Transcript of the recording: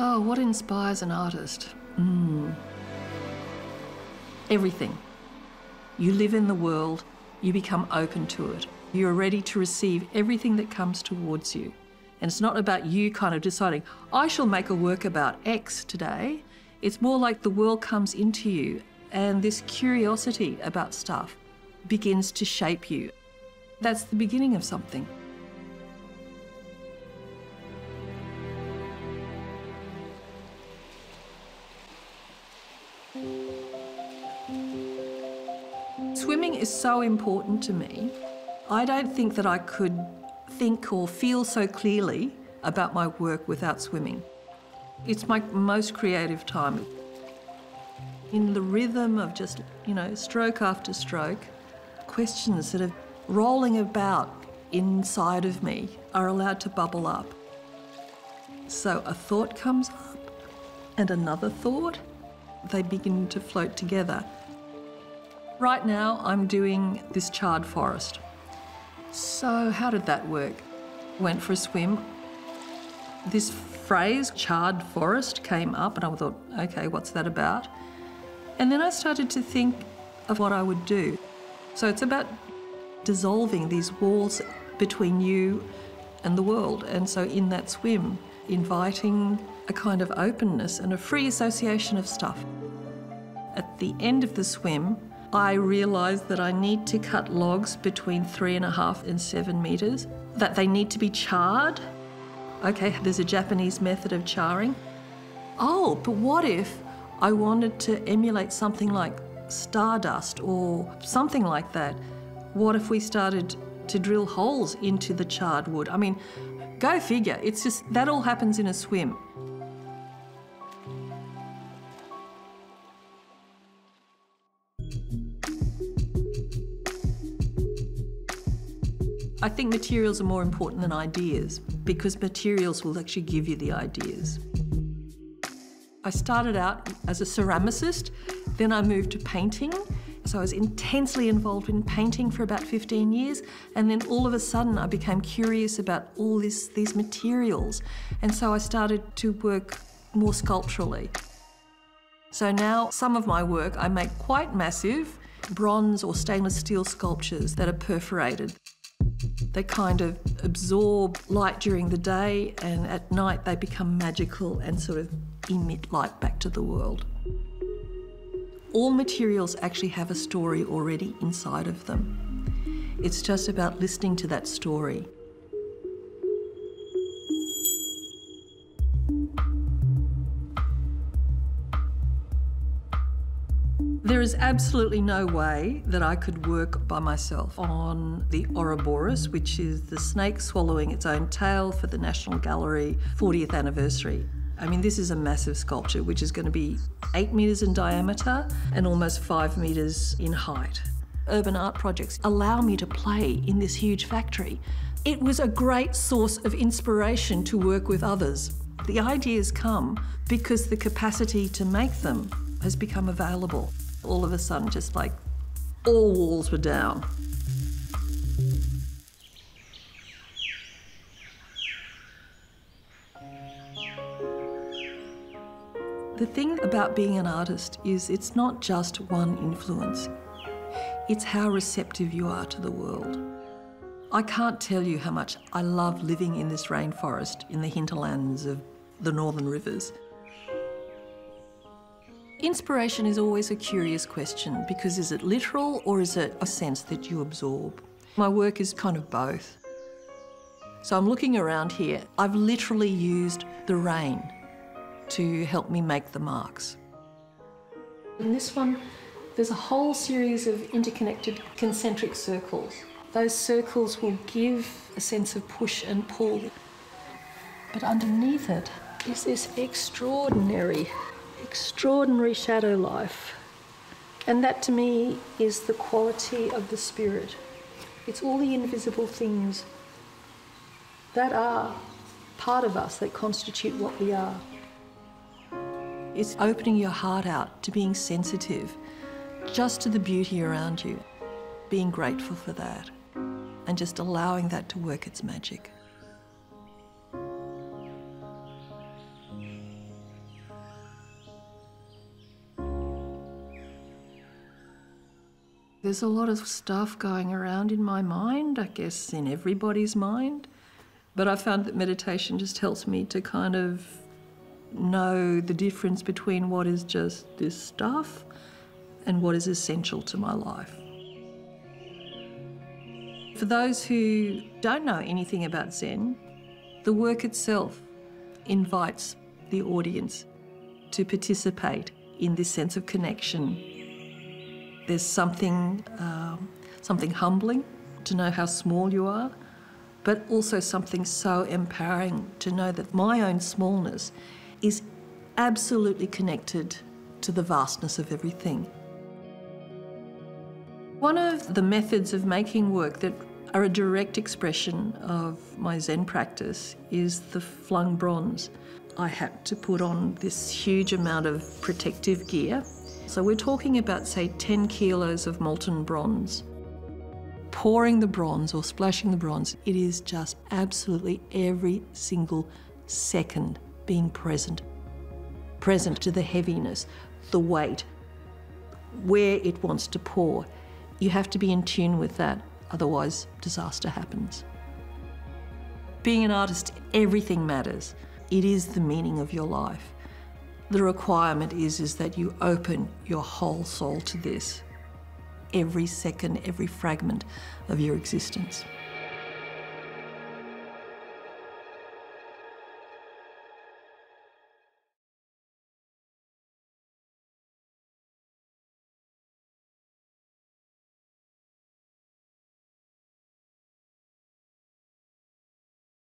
Oh, what inspires an artist? Everything. You live in the world, you become open to it. You're ready to receive everything that comes towards you. And it's not about you kind of deciding, I shall make a work about X today. It's more like the world comes into you and this curiosity about stuff begins to shape you. That's the beginning of something. Swimming is so important to me. I don't think that I could think or feel so clearly about my work without swimming. It's my most creative time. In the rhythm of just, stroke after stroke, questions that are rolling about inside of me are allowed to bubble up. So a thought comes up and another thought. They begin to float together. Right now, I'm doing this charred forest. So how did that work? Went for a swim. This phrase, charred forest, came up and I thought, okay, what's that about? And then I started to think of what I would do. So it's about dissolving these walls between you and the world. And so in that swim, inviting a kind of openness and a free association of stuff. At the end of the swim, I realised that I need to cut logs between 3.5 and 7 metres, that they need to be charred. Okay, there's a Japanese method of charring. Oh, but what if I wanted to emulate something like stardust or something like that? What if we started to drill holes into the charred wood? I mean, go figure. It's just, that all happens in a swim. I think materials are more important than ideas because materials will actually give you the ideas. I started out as a ceramicist, then I moved to painting. So I was intensely involved in painting for about 15 years, and then all of a sudden I became curious about all these materials. And so I started to work more sculpturally. So now some of my work, I make quite massive bronze or stainless steel sculptures that are perforated. They kind of absorb light during the day, and at night they become magical and sort of emit light back to the world. All materials actually have a story already inside of them. It's just about listening to that story. There is absolutely no way that I could work by myself on the Ouroboros, which is the snake swallowing its own tail for the National Gallery 40th anniversary. I mean, this is a massive sculpture, which is going to be 8 metres in diameter and almost 5 metres in height. Urban art projects allow me to play in this huge factory. It was a great source of inspiration to work with others. The ideas come because the capacity to make them has become available. All of a sudden, just like all walls were down. The thing about being an artist is it's not just one influence. It's how receptive you are to the world. I can't tell you how much I love living in this rainforest in the hinterlands of the Northern Rivers. Inspiration is always a curious question because is it literal or is it a sense that you absorb? My work is kind of both. So I'm looking around here. I've literally used the rain to help me make the marks. In this one, there's a whole series of interconnected concentric circles. Those circles will give a sense of push and pull. But underneath it is this extraordinary shadow life. And that to me is the quality of the spirit. It's all the invisible things that are part of us, that constitute what we are. It's opening your heart out to being sensitive, just to the beauty around you, being grateful for that, and just allowing that to work its magic. There's a lot of stuff going around in my mind, I guess in everybody's mind, but I found that meditation just helps me to kind of know the difference between what is just this stuff and what is essential to my life. For those who don't know anything about Zen, the work itself invites the audience to participate in this sense of connection. There's something humbling to know how small you are, but also something so empowering to know that my own smallness is absolutely connected to the vastness of everything. One of the methods of making work that are a direct expression of my Zen practice is the flung bronze. I had to put on this huge amount of protective gear. So we're talking about, say, 10 kilos of molten bronze. Pouring the bronze or splashing the bronze, it is just absolutely every single second being present to the heaviness, the weight, where it wants to pour. You have to be in tune with that. Otherwise, disaster happens. Being an artist, everything matters. It is the meaning of your life. The requirement is that you open your whole soul to this, every second, every fragment of your existence.